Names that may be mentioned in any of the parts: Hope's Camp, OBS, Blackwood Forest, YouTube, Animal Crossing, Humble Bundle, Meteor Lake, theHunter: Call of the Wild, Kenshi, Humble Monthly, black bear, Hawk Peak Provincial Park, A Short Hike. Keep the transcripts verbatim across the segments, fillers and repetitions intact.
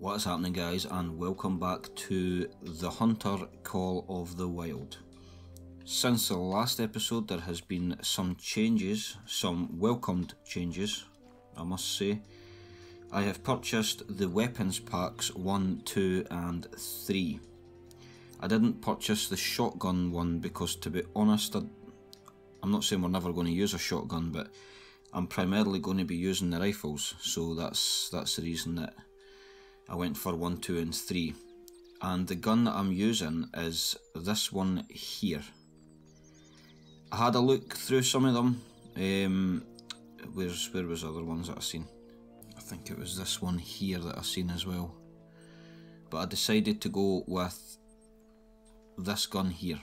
What is happening, guys, and welcome back to The Hunter: Call of the Wild. Since the last episode there has been some changes, some welcomed changes, I must say. I have purchased the weapons packs one, two and three. I didn't purchase the shotgun one because, to be honest, I, I'm not saying we're never going to use a shotgun, but I'm primarily going to be using the rifles, so that's that's the reason that I went for one, two and three. And the gun that I'm using is this one here. I had a look through some of them. Um, where's, where was other ones that I've seen? I think it was this one here that I've seen as well. But I decided to go with this gun here.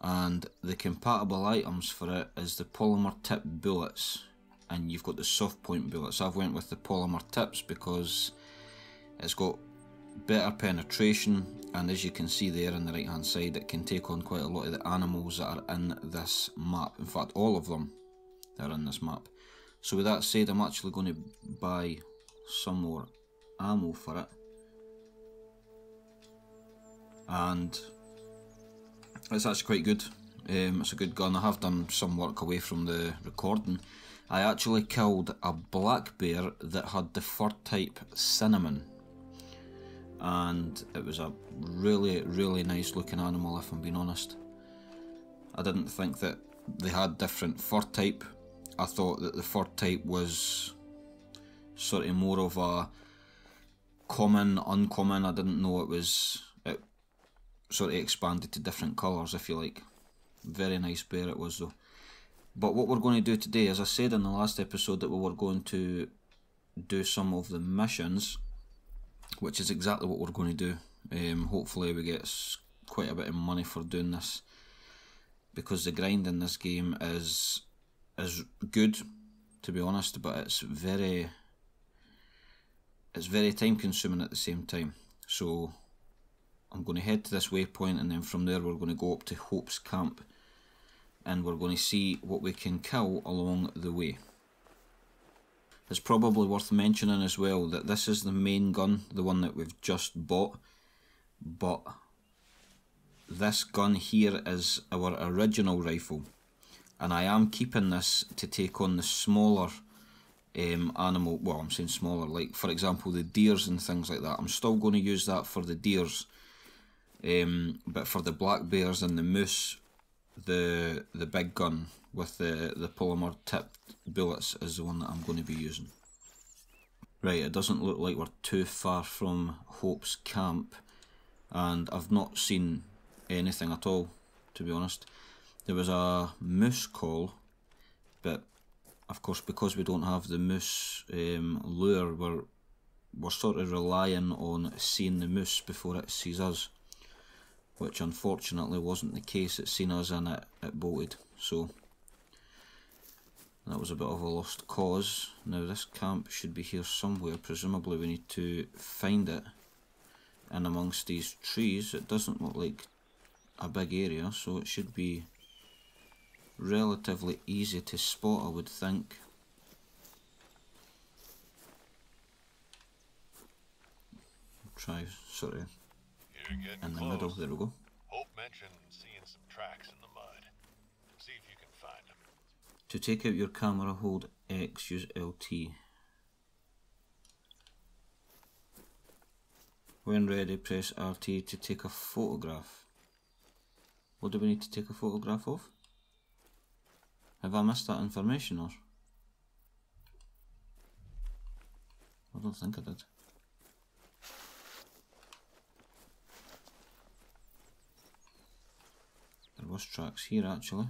And the compatible items for it is the polymer tip bullets. And you've got the soft point bullets. I've went with the polymer tips because it's got better penetration, and as you can see there on the right hand side, it can take on quite a lot of the animals that are in this map. In fact, all of them that are in this map. So with that said, I'm actually going to buy some more ammo for it. And it's actually quite good. Um, it's a good gun. I have done some work away from the recording. I actually killed a black bear that had the fur type cinnamon, and it was a really, really nice looking animal, if I'm being honest. I didn't think that they had different fur type. I thought that the fur type was sort of more of a common, uncommon. I didn't know it was, it sort of expanded to different colours, if you like. Very nice bear it was, though. But what we're going to do today, as I said in the last episode, that we were going to do some of the missions, which is exactly what we're going to do. Um, hopefully we get quite a bit of money for doing this, because the grind in this game is is good, to be honest, but it's very it's very time consuming at the same time. So I'm going to head to this waypoint, and then from there we're going to go up to Hope's Camp, and we're going to see what we can kill along the way. It's probably worth mentioning as well that this is the main gun, the one that we've just bought, but this gun here is our original rifle, and I am keeping this to take on the smaller um, animal, well, I'm saying smaller, like for example the deers and things like that. I'm still going to use that for the deers, um, but for the black bears and the moose, the the big gun with the, the polymer tipped bullets is the one that I'm going to be using. Right, it doesn't look like we're too far from Hope's Camp, and I've not seen anything at all, to be honest. There was a moose call, but of course because we don't have the moose um, lure, we're, we're sort of relying on seeing the moose before it sees us, which unfortunately wasn't the case. It seen us and it, it bolted, so that was a bit of a lost cause. Now this camp should be here somewhere, presumably we need to find it in amongst these trees. It doesn't look like a big area, so it should be relatively easy to spot, I would think. Try, sorry. In the close. Middle, there we go. Hope mentioned seeing some tracks in the mud. See if you can find them. To take out your camera, hold X, use L T. When ready, press R T to take a photograph. What do we need to take a photograph of? Have I missed that information, or? I don't think I did. There was tracks here actually.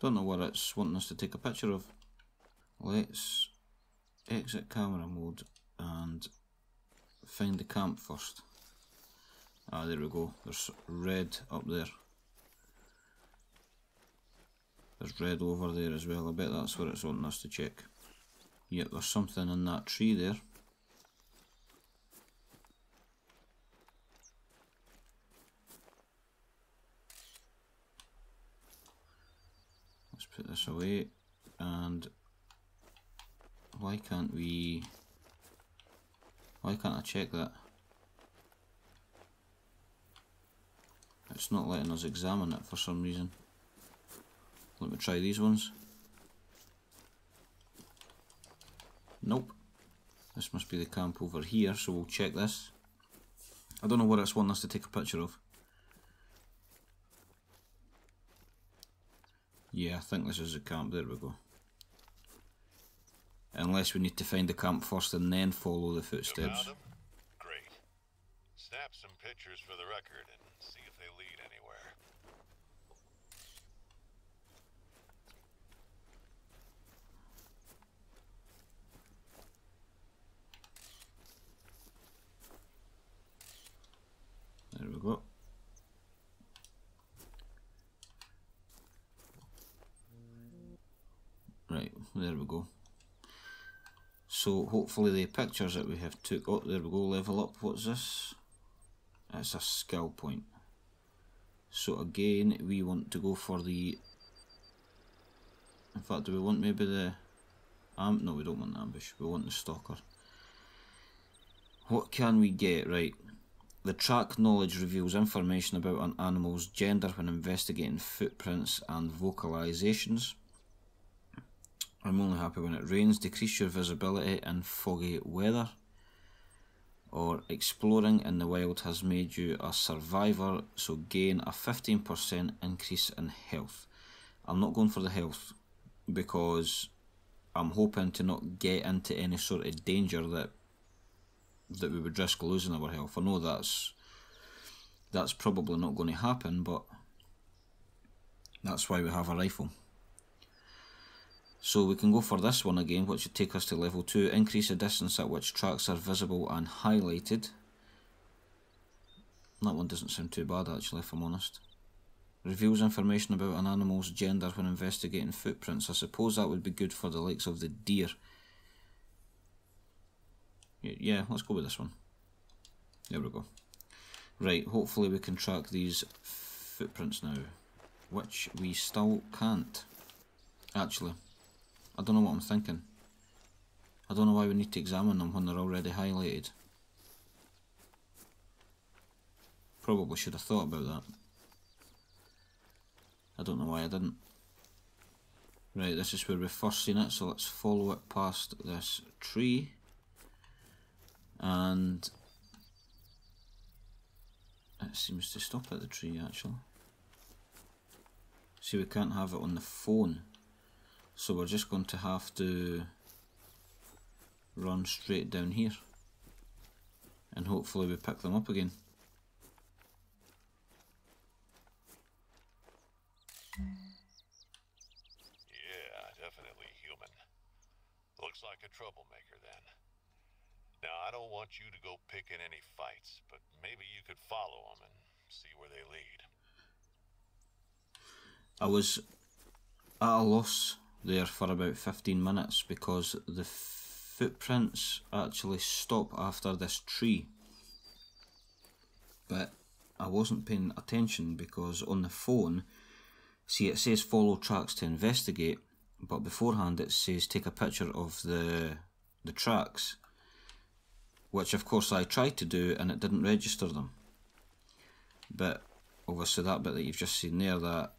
Don't know what it's wanting us to take a picture of. Let's exit camera mode and find the camp first. Ah, there we go. There's red up there. There's red over there as well. I bet that's where it's wanting us to check. Yep, there's something in that tree there. Let's put this away. And why can't we... Why can't I check that? It's not letting us examine it for some reason. Let me try these ones. Nope. This must be the camp over here, so we'll check this. I don't know what it's wanting us to take a picture of. Yeah, I think this is the camp. There we go. Unless we need to find the camp first and then follow the footsteps. Them? Great. Snap some pictures for the record and see if they lead anywhere. There we go. Right, there we go. So hopefully the pictures that we have took, oh there we go, level up, what's this? That's a skill point. So again, we want to go for the, in fact do we want maybe the, um, no we don't want the ambush, we want the stalker. What can we get, right? The track knowledge reveals information about an animal's gender when investigating footprints and vocalizations. I'm only happy when it rains. Decrease your visibility in foggy weather. Or exploring in the wild has made you a survivor, so gain a fifteen percent increase in health. I'm not going for the health because I'm hoping to not get into any sort of danger that that we would risk losing our health. I know that's that's probably not going to happen, but that's why we have a rifle. So we can go for this one again, which would take us to level two. Increase the distance at which tracks are visible and highlighted. That one doesn't sound too bad actually, if I'm honest. Reveals information about an animal's gender when investigating footprints. I suppose that would be good for the likes of the deer. Yeah, let's go with this one. There we go. Right, hopefully we can track these footprints now, which we still can't, actually. I don't know what I'm thinking. I don't know why we need to examine them when they're already highlighted. Probably should have thought about that. I don't know why I didn't. Right, this is where we first seen it, so let's follow it past this tree. And it seems to stop at the tree actually. See, we can't have it on the phone. So we're just going to have to run straight down here and hopefully we pick them up again. Yeah, definitely human. Looks like a troublemaker then. Now I don't want you to go picking any fights, but maybe you could follow them and see where they lead. I was at a loss there for about fifteen minutes because the footprints actually stop after this tree, but I wasn't paying attention because on the phone, see it says follow tracks to investigate, but beforehand it says take a picture of the the tracks, which of course I tried to do and it didn't register them. But obviously that bit that you've just seen there, that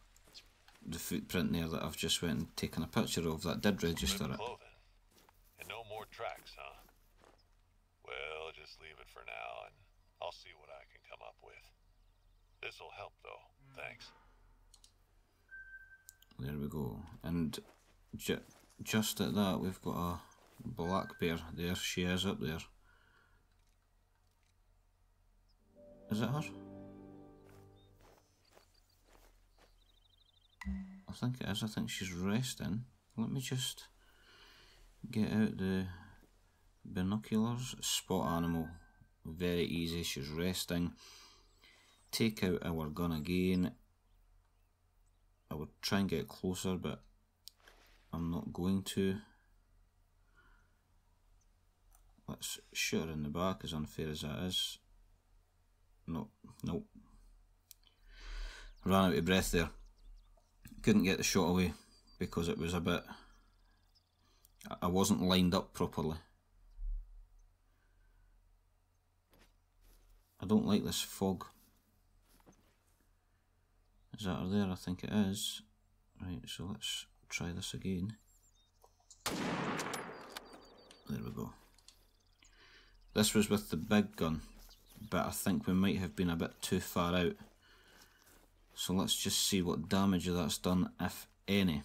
the footprint there that I've just went and taken a picture of, that did register it. And no more tracks, huh? Well, just leave it for now and I'll see what I can come up with. This'll help though, thanks. There we go. And ju just at that we've got a black bear there. She is up there. Is it her? I think it is, I think she's resting. Let me just get out the binoculars. Spot animal, very easy, she's resting. Take out our gun again. I would try and get closer but I'm not going to. Let's shoot her in the back, as unfair as that is. No, nope. Ran out of breath there. Couldn't get the shot away. because it was a bit, I wasn't lined up properly. I don't like this fog. Is that her there? I think it is. Right, so let's try this again. There we go. This was with the big gun, but I think we might have been a bit too far out. So let's just see what damage that's done, if any.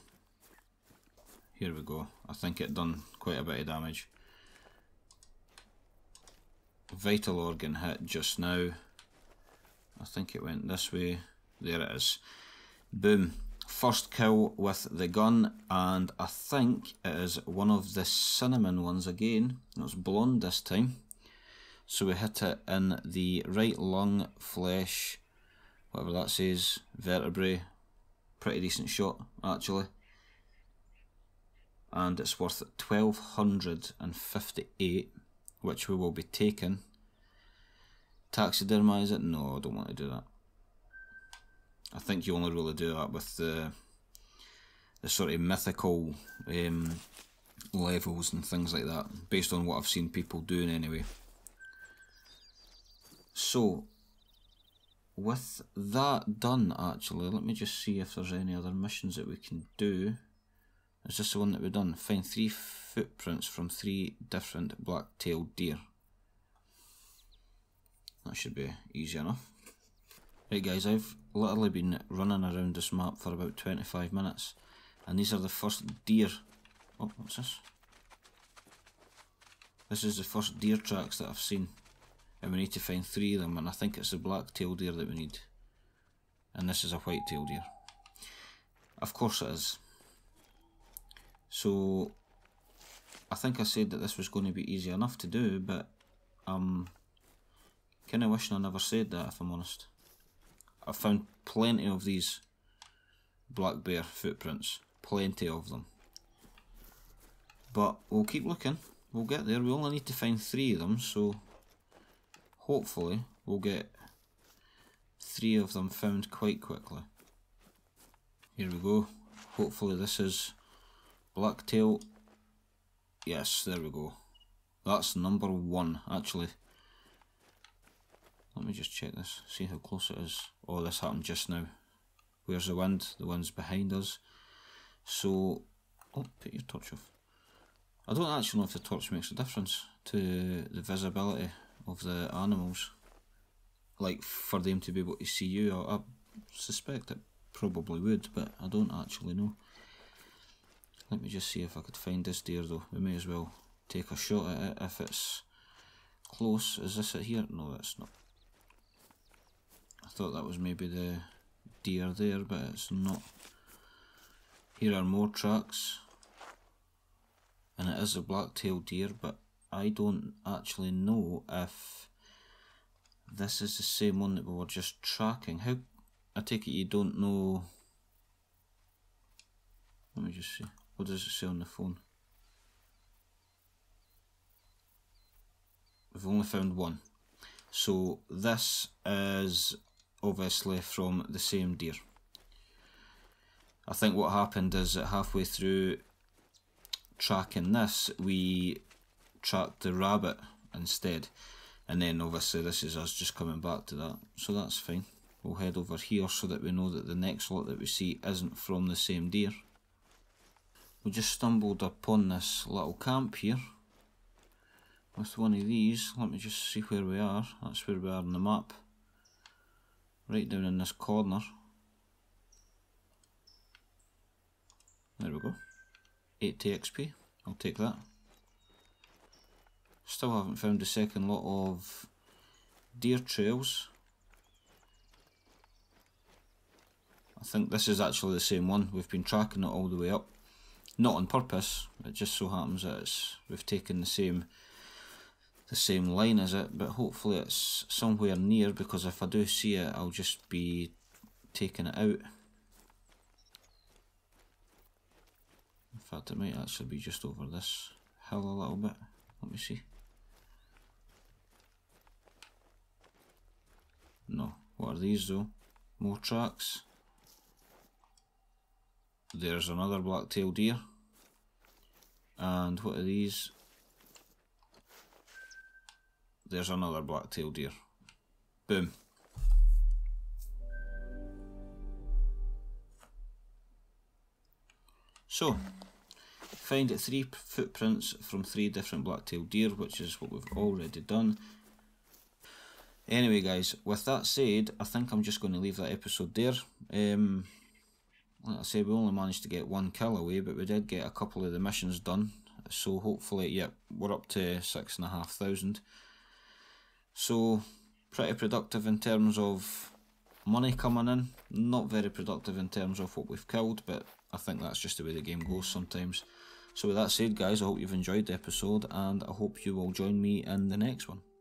Here we go. I think it done quite a bit of damage. Vital organ hit just now. I think it went this way. There it is. Boom. First kill with the gun, and I think it is one of the cinnamon ones again. It's blonde this time. So we hit it in the right lung, flesh, whatever that says, vertebrae. Pretty decent shot, actually. And it's worth twelve fifty-eight, which we will be taking. Taxidermize it? No, I don't want to do that. I think you only really do that with the, the sort of mythical um, levels and things like that, based on what I've seen people doing anyway. So, with that done, actually, let me just see if there's any other missions that we can do. Is this the one that we've done? Find three footprints from three different black-tailed deer. That should be easy enough. Right guys, I've literally been running around this map for about twenty-five minutes, and these are the first deer. Oh, what's this? This is the first deer tracks that I've seen, and we need to find three of them, and I think it's the black-tailed deer that we need. And this is a white-tailed deer. Of course it is. So, I think I said that this was going to be easy enough to do, but I'm kind of wishing I never said that, if I'm honest. I've found plenty of these black bear footprints, plenty of them. But we'll keep looking, we'll get there. We only need to find three of them, so hopefully we'll get three of them found quite quickly. Here we go, hopefully this is blacktail. Yes, there we go. That's number one, actually. Let me just check this, see how close it is. Oh, this happened just now. Where's the wind? The wind's behind us. So, oh, put your torch off. I don't actually know if the torch makes a difference to the visibility of the animals. Like, for them to be able to see you, I suspect it probably would, but I don't actually know. Let me just see if I could find this deer though. We may as well take a shot at it if it's close. Is this it here? No, it's not. I thought that was maybe the deer there, but it's not. Here are more tracks. And it is a black-tailed deer, but I don't actually know if this is the same one that we were just tracking. How? I take it you don't know. Let me just see. What does it say on the phone? We've only found one. So this is obviously from the same deer. I think what happened is that halfway through tracking this, we tracked the rabbit instead. And then obviously this is us just coming back to that. So that's fine. We'll head over here so that we know that the next lot that we see isn't from the same deer. We just stumbled upon this little camp here with one of these. Let me just see where we are. That's where we are on the map. Right down in this corner. There we go. eighty X P. I'll take that. Still haven't found the second lot of deer trails. I think this is actually the same one. We've been tracking it all the way up. Not on purpose, it just so happens that it's, we've taken the same the same line as it, but hopefully it's somewhere near, because if I do see it, I'll just be taking it out. In fact, it might actually be just over this hill a little bit. Let me see. No, what are these though? More tracks. There's another black-tailed deer. And what are these? There's another black-tailed deer. Boom. So, find three footprints from three different black-tailed deer, which is what we've already done. Anyway guys, with that said, I think I'm just going to leave that episode there. Um, like I say, we only managed to get one kill away, but we did get a couple of the missions done. So hopefully, yep, yeah, we're up to six and a half thousand. So, pretty productive in terms of money coming in. Not very productive in terms of what we've killed, but I think that's just the way the game goes sometimes. So with that said guys, I hope you've enjoyed the episode, and I hope you will join me in the next one.